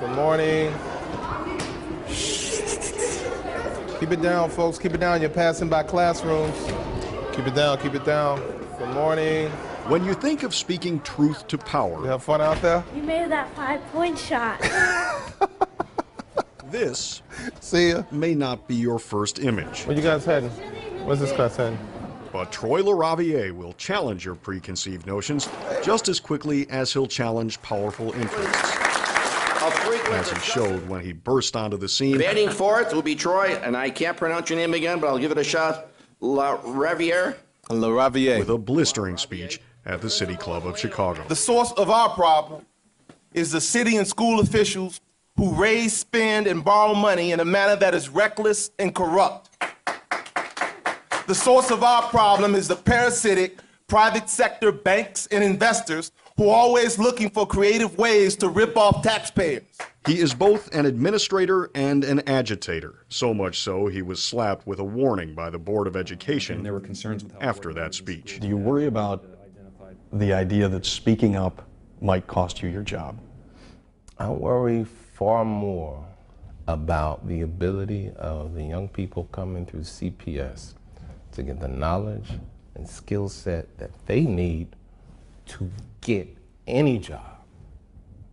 Good morning. Keep it down, folks. Keep it down. You're passing by classrooms. Keep it down. Keep it down. Good morning. When you think of speaking truth to power... You have fun out there? You made that five-point shot. This may not be your first image. Where you guys heading? Where's this class heading? But Troy LaRaviere will challenge your preconceived notions just as quickly as he'll challenge powerful influence, as he showed when he burst onto the scene. Batting fourth will be Troy, and I can't pronounce your name again, but I'll give it a shot. LaRaviere. LaRaviere. With a blistering speech at the City Club of Chicago. The source of our problem is the city and school officials who raise, spend, and borrow money in a manner that is reckless and corrupt. The source of our problem is the parasitic private sector banks and investors who are always looking for creative ways to rip off taxpayers. He is both an administrator and an agitator, so much so he was slapped with a warning by the Board of Education. And there were concerns with after that speech. Do you worry about the idea that speaking up might cost you your job? I worry far more about the ability of the young people coming through CPS to get the knowledge and skill set that they need to get any job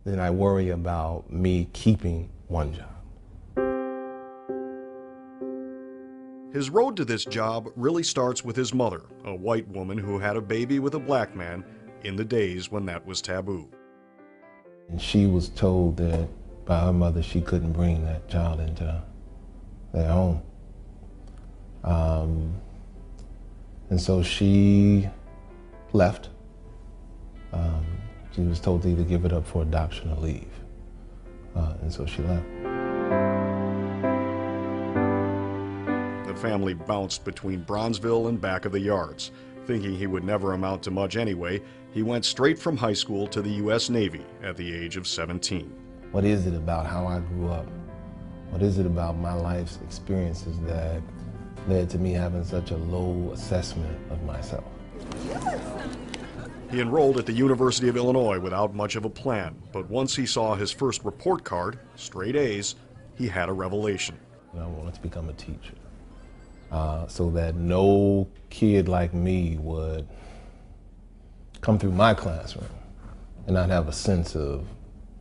than I worry about me keeping one job. His road to this job really starts with his mother, a white woman who had a baby with a black man in the days when that was taboo. And she was told that by her mother she couldn't bring that child into their home. And so she left. She was told to either give it up for adoption or leave. And so she left. The family bounced between Bronzeville and back of the yards. Thinking he would never amount to much anyway, he went straight from high school to the U.S. Navy at the age of 17. What is it about how I grew up? What is it about my life's experiences that led to me having such a low assessment of myself? He enrolled at the University of Illinois without much of a plan, but once he saw his first report card, straight A's, he had a revelation. I wanted to become a teacher so that no kid like me would come through my classroom and not have a sense of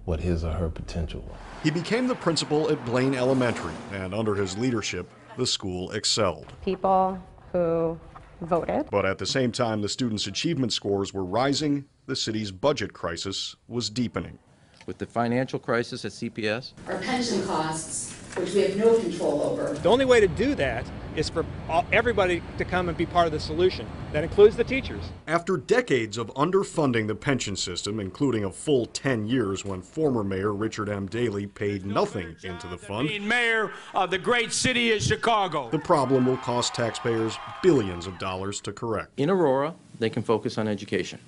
what his or her potential was. He became the principal at Blaine Elementary, and under his leadership, the school excelled. People who voted. But at the same time the students' achievement scores were rising, the city's budget crisis was deepening. With the financial crisis at CPS. Our pension costs, which we have no control over. The only way to do that is for everybody to come and be part of the solution. That includes the teachers. After decades of underfunding the pension system, including a full 10 years when former Mayor Richard M. Daley paid nothing into the fund. Being mayor of the great city of Chicago. The problem will cost taxpayers billions of dollars to correct. In Aurora, they can focus on education.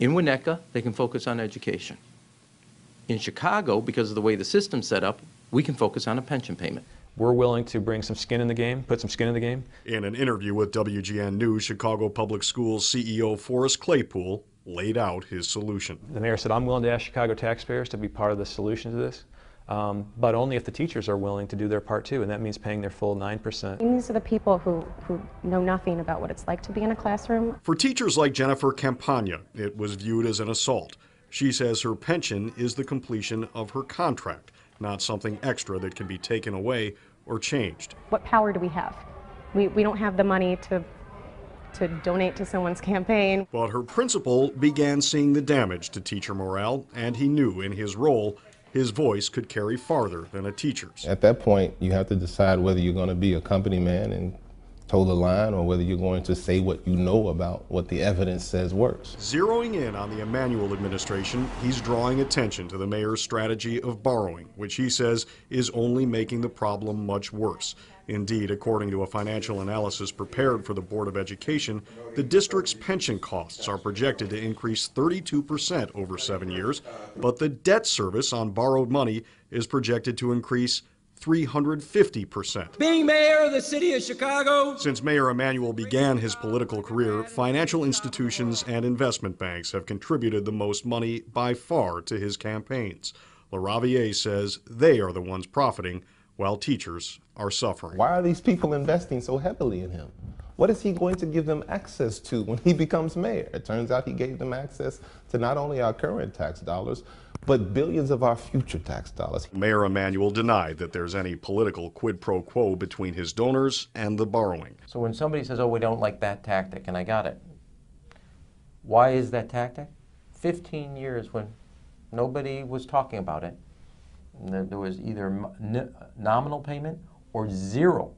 In Winnetka, they can focus on education. In Chicago, because of the way the system's set up, we can focus on a pension payment. We're willing to bring some skin in the game, put some skin in the game. In an interview with WGN News, Chicago Public Schools CEO Forrest Claypool laid out his solution. The mayor said, I'm willing to ask Chicago taxpayers to be part of the solution to this, but only if the teachers are willing to do their part too, and that means paying their full 9%. And these are the people who know nothing about what it's like to be in a classroom. For teachers like Jennifer Campagna, it was viewed as an assault. She says her pension is the completion of her contract, not something extra that can be taken away or changed. What power do we have? We don't have the money to donate to someone's campaign. But her principal began seeing the damage to teacher morale, and he knew in his role his voice could carry farther than a teacher's. At that point, you have to decide whether you're going to be a company man and toe the line, or whether you're going to say what you know about what the evidence says works. Zeroing in on the Emanuel administration, he's drawing attention to the mayor's strategy of borrowing, which he says is only making the problem much worse. Indeed, according to a financial analysis prepared for the Board of Education, the district's pension costs are projected to increase 32% over 7 years, but the debt service on borrowed money is projected to increase 350%. Being mayor of the city of Chicago. Since Mayor Emanuel began his political career, financial institutions and investment banks have contributed the most money by far to his campaigns. LaRaviere says they are the ones profiting while teachers are suffering. Why are these people investing so heavily in him? What is he going to give them access to when he becomes mayor? It turns out he gave them access to not only our current tax dollars, but billions of our future tax dollars. Mayor Emanuel denied that there's any political quid pro quo between his donors and the borrowing. So when somebody says, oh, we don't like that tactic, and I got it, why is that tactic? 15 years when nobody was talking about it, there was either nominal payment or zero.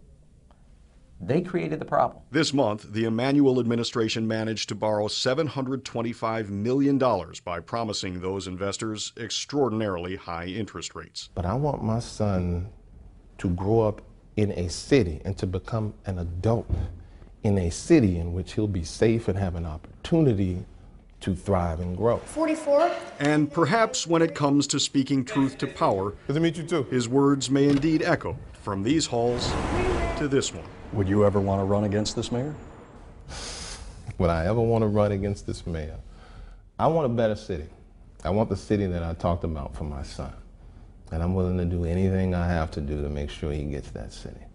They created the problem. This month, the Emanuel administration managed to borrow $725 million by promising those investors extraordinarily high interest rates. But I want my son to grow up in a city and to become an adult in a city in which he'll be safe and have an opportunity to thrive and grow. 44. And perhaps when it comes to speaking truth to power, good to meet you too. His words may indeed echo from these halls to this one. Would you ever want to run against this mayor? Would I ever want to run against this mayor? I want a better city. I want the city that I talked about for my son. And I'm willing to do anything I have to do to make sure he gets that city.